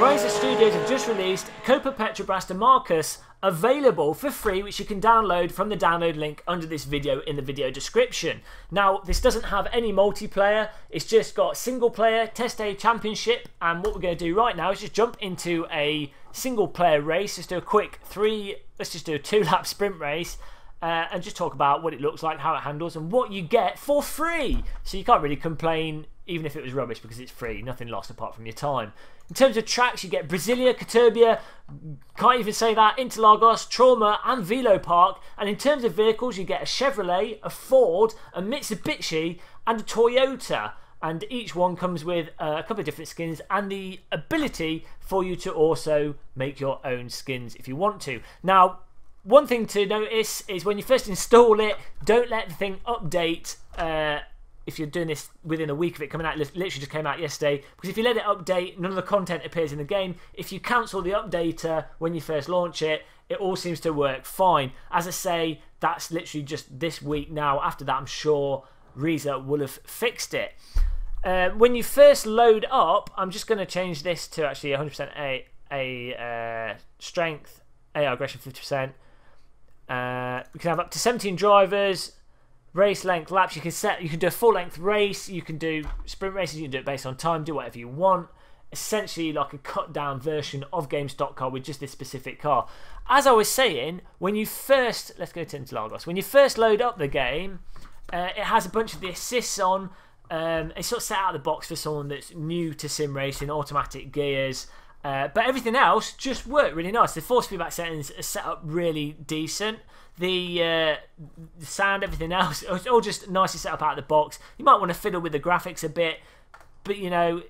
Reiza Studios have just released Copa Petrobras de Marca, available for free, which you can download from the download link under this video in the video description. Now, this doesn't have any multiplayer, it's just got single player, test day championship, and what we're going to do right now is just jump into a single player race. Let's do a quick two-lap sprint race and just talk about what it looks like, how it handles, and what you get for free. So you can't really complain even if it was rubbish, because it's free, nothing lost apart from your time. In terms of tracks, you get Brasilia, Coturbia, can't even say that, Interlagos, Trauma, and Velo Park. And in terms of vehicles, you get a Chevrolet, a Ford, a Mitsubishi, and a Toyota. And each one comes with a couple of different skins and the ability for you to also make your own skins if you want to. Now, one thing to notice is when you first install it, don't let the thing update if you're doing this within a week of it coming out, literally just came out yesterday, because if you let it update, none of the content appears in the game. If you cancel the updater when you first launch it, it all seems to work fine. As I say, that's literally just this week now. After that, I'm sure Reiza will have fixed it. When you first load up, I'm just going to change this to actually 100% strength, AR aggression 50%. You can have up to 17 drivers. Race length laps, you can do a full length race, you can do sprint races, you can do it based on time, do whatever you want. Essentially like a cut down version of Game Stock Car with just this specific car. As I was saying, when you first, let's go to Interlagos, when you first load up the game, it has a bunch of the assists on. It's sort of set out of the box for someone that's new to sim racing, automatic gears. But everything else just worked really nice. The force feedback settings are set up really decent. The sound, everything else, it's all just nicely set up out of the box. You might want to fiddle with the graphics a bit, but you know,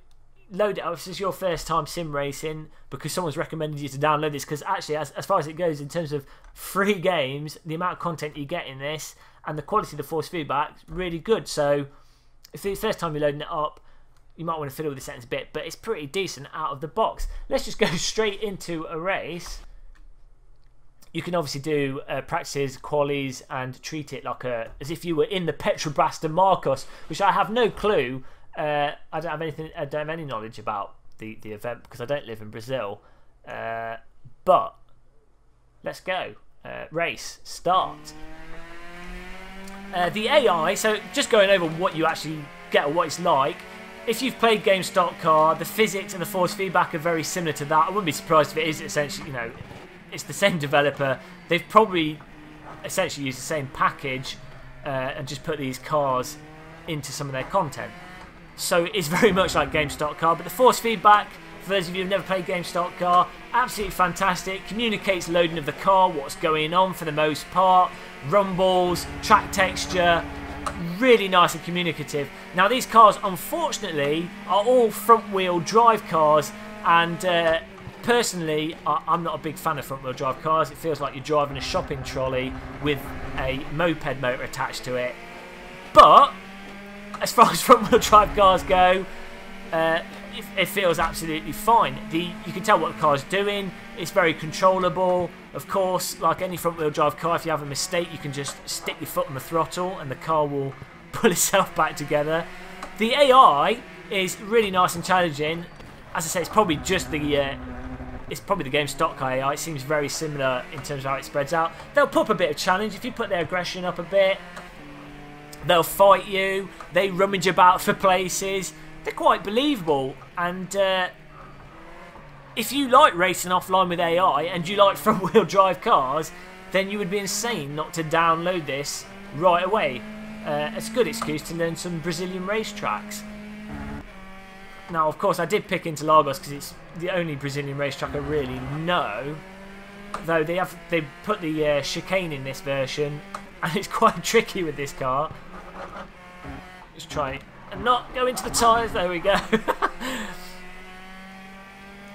load it up. If this is your first time sim racing, because someone's recommended you to download this, because actually, as far as it goes in terms of free games, the amount of content you get in this and the quality of the force feedback is really good. So if it's the first time you're loading it up, you might want to fiddle with the settings a bit, but it's pretty decent out of the box. Let's just go straight into a race. You can obviously do practices, qualies, and treat it like as if you were in the Petrobras de Marca, which I have no clue. I don't have anything. I don't have any knowledge about the event because I don't live in Brazil. But let's go. Race start. The AI. So just going over what you actually get or what it's like. If you've played Game Stock Car, the physics and the force feedback are very similar to that. I wouldn't be surprised if it is essentially, you know, it's the same developer. They've probably essentially used the same package and just put these cars into some of their content. So it's very much like Game Stock Car, but the force feedback, for those of you who've never played Game Stock Car, absolutely fantastic. Communicates loading of the car, what's going on for the most part, rumbles, track texture. Really nice and communicative. Now these cars, unfortunately, are all front-wheel drive cars, and personally, I'm not a big fan of front-wheel drive cars. It feels like you're driving a shopping trolley with a moped motor attached to it. But as far as front-wheel drive cars go, it feels absolutely fine. You can tell what the car's doing. It's very controllable. Of course, like any front-wheel drive car, if you have a mistake, you can just stick your foot on the throttle and the car will pull itself back together. The AI is really nice and challenging. As I say, it's probably just the Game Stock Car AI. It seems very similar in terms of how it spreads out. They'll pop a bit of challenge if you put their aggression up a bit. They'll fight you. They rummage about for places. They're quite believable, and if you like racing offline with AI and you like front-wheel drive cars, then you would be insane not to download this right away. It's a good excuse to learn some Brazilian racetracks. Now, of course, I did pick Interlagos because it's the only Brazilian racetrack I really know. Though they put the chicane in this version, and it's quite tricky with this car. Let's try it. Not go into the tyres, there we go.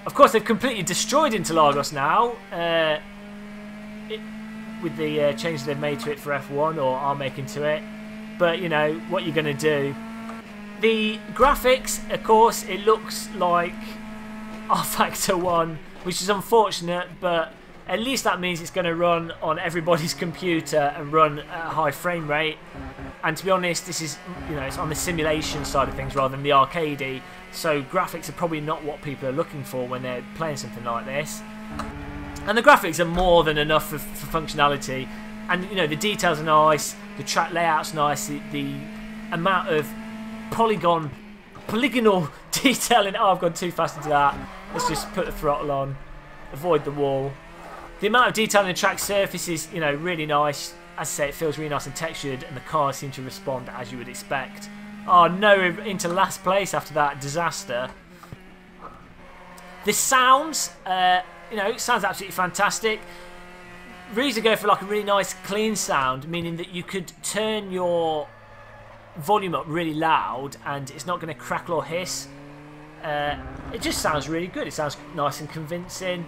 Of course, they've completely destroyed Interlagos now with the changes they've made to it for F1 or are making to it. But you know what you're going to do. The graphics, of course, it looks like rFactor 1, which is unfortunate, but at least that means it's going to run on everybody's computer and run at a high frame rate. And to be honest, this is, you know, it's on the simulation side of things rather than the arcadey, so graphics are probably not what people are looking for when they're playing something like this. And the graphics are more than enough for functionality, and you know, the details are nice, the track layout's nice, the amount of polygonal detailing. Oh, I've gone too fast into that. Let's just put the throttle on, avoid the wall. The amount of detail in the track surface is, you know, really nice. As I say, it feels really nice and textured, and the cars seem to respond as you would expect. Oh no, into last place after that disaster. The sounds, you know, it sounds absolutely fantastic. Reiza go for like a really nice clean sound, meaning that you could turn your volume up really loud and it's not going to crackle or hiss. It just sounds really good. It sounds nice and convincing.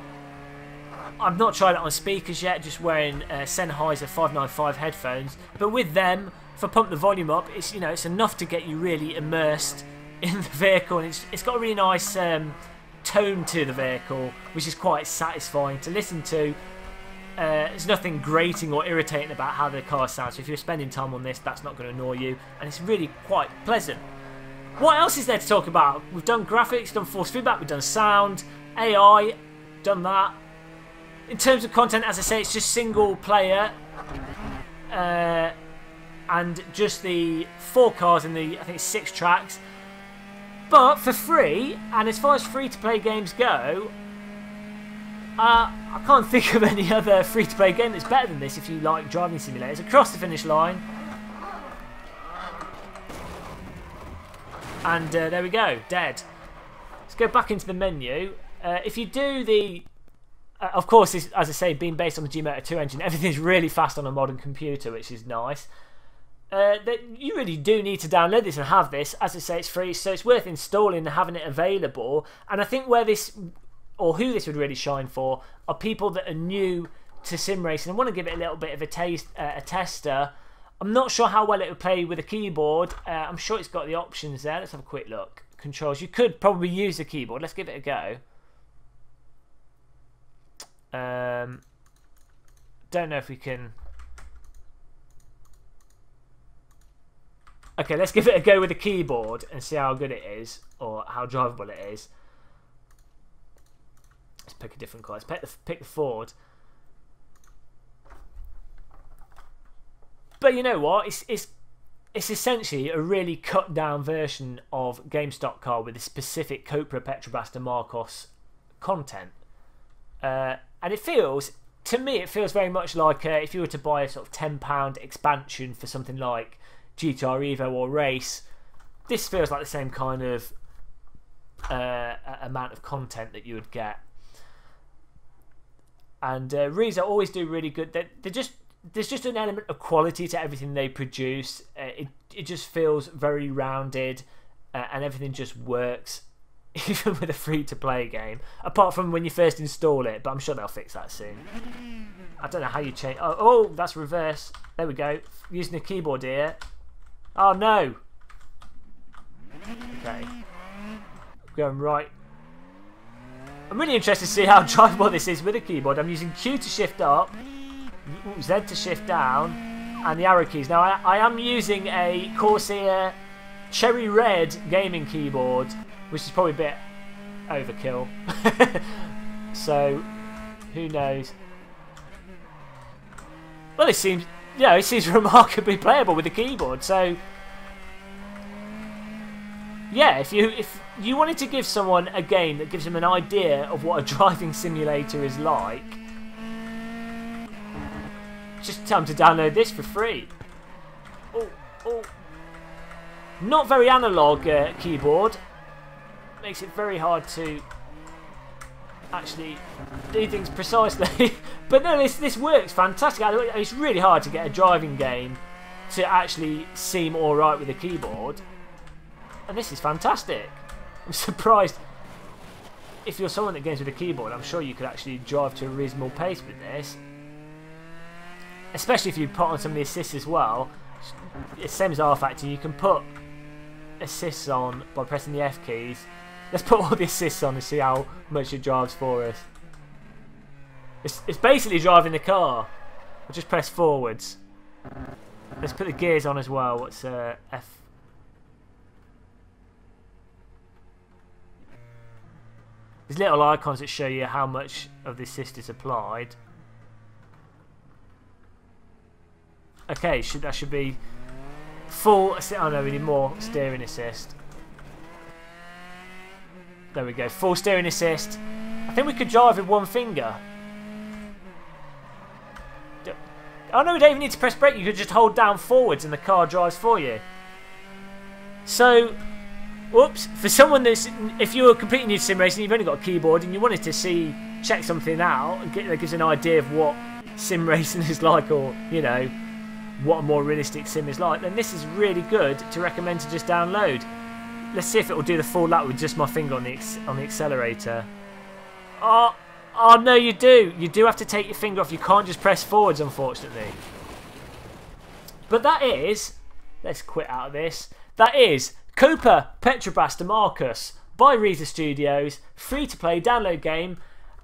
I've not tried it on speakers yet, just wearing Sennheiser 595 headphones, but with them, if I pump the volume up, it's, you know, it's enough to get you really immersed in the vehicle, and it's got a really nice tone to the vehicle, which is quite satisfying to listen to. There's nothing grating or irritating about how the car sounds, so if you're spending time on this, that's not going to annoy you, and it's really quite pleasant. What else is there to talk about? We've done graphics, done force feedback, we've done sound, AI, done that. In terms of content, as I say, it's just single player, and just the 4 cars in the, I think, 6 tracks, but for free. And as far as free-to-play games go, I can't think of any other free-to-play game that's better than this if you like driving simulators. Across the finish line. And there we go, dead. Let's go back into the menu. If you do the... of course, this, as I say, being based on the GMotor 2 engine, everything's really fast on a modern computer, which is nice. You really do need to download this and have this. As I say, it's free, so it's worth installing and having it available. And I think where this... or who this would really shine for are people that are new to sim racing and want to give it a little bit of a taste, a tester. I'm not sure how well it would play with a keyboard. I'm sure it's got the options there. Let's have a quick look. Controls. You could probably use a keyboard. Let's give it a go. Don't know if we can. Okay, let's give it a go with a keyboard and see how good it is or how drivable it is. Let's pick a different car. Let's pick the Ford. But you know what? It's essentially a really cut down version of Game Stock Car with a specific Copa Petrobras de Marca content, and it feels to me very much like if you were to buy a sort of £10 expansion for something like GTR Evo or Race. This feels like the same kind of amount of content that you would get. And Reiza always do really good. There's just an element of quality to everything they produce. It just feels very rounded, and everything just works, even with a free-to-play game. Apart from when you first install it, but I'm sure they'll fix that soon. I don't know how you change. Oh, that's reverse. There we go. Using the keyboard here. Oh no. Okay. Going right. I'm really interested to see how drivable this is with a keyboard. I'm using Q to shift up, Z to shift down, and the arrow keys. Now, I am using a Corsair Cherry Red gaming keyboard, which is probably a bit overkill. So, who knows? Well, it seems, you know, it seems remarkably playable with a keyboard. So, yeah, if you wanted to give someone a game that gives them an idea of what a driving simulator is like, just tell them to download this for free. Oh, not very analog keyboard. Makes it very hard to actually do things precisely. But no, this works fantastic. It's really hard to get a driving game to actually seem all right with a keyboard. And this is fantastic. I'm surprised. If you're someone that games with a keyboard, I'm sure you could actually drive to a reasonable pace with this. Especially if you put on some of the assists as well. It's same as rFactor, you can put assists on by pressing the F keys. Let's put all the assists on and see how much it drives for us. It's basically driving the car. I'll just press forwards. Let's put the gears on as well. What's F? There's little icons that show you how much of this assist is applied. Okay, that should be full assist. Oh no, we need more steering assist. There we go, full steering assist. I think we could drive with one finger. Oh no, we don't even need to press brake. You could just hold down forwards and the car drives for you. So, whoops, for someone that's, if you're completely new to sim racing, you've only got a keyboard and you wanted to see, check something out, and that gives an idea of what sim racing is like, or, you know, what a more realistic sim is like, then this is really good to recommend to just download. Let's see if it will do the full lap with just my finger on the accelerator. Oh no, you do. You do have to take your finger off. You can't just press forwards, unfortunately. But that is, let's quit out of this. That is Copa Petrobras de Marca by Reiza Studios. Free to play, download game.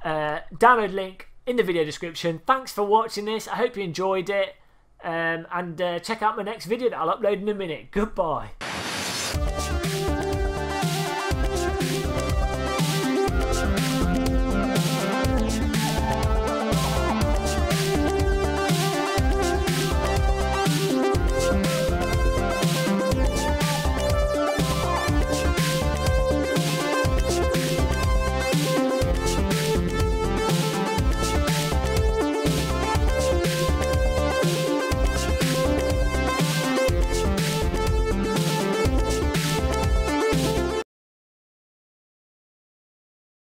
Download link in the video description. Thanks for watching this. I hope you enjoyed it. Check out my next video that I'll upload in a minute. Goodbye.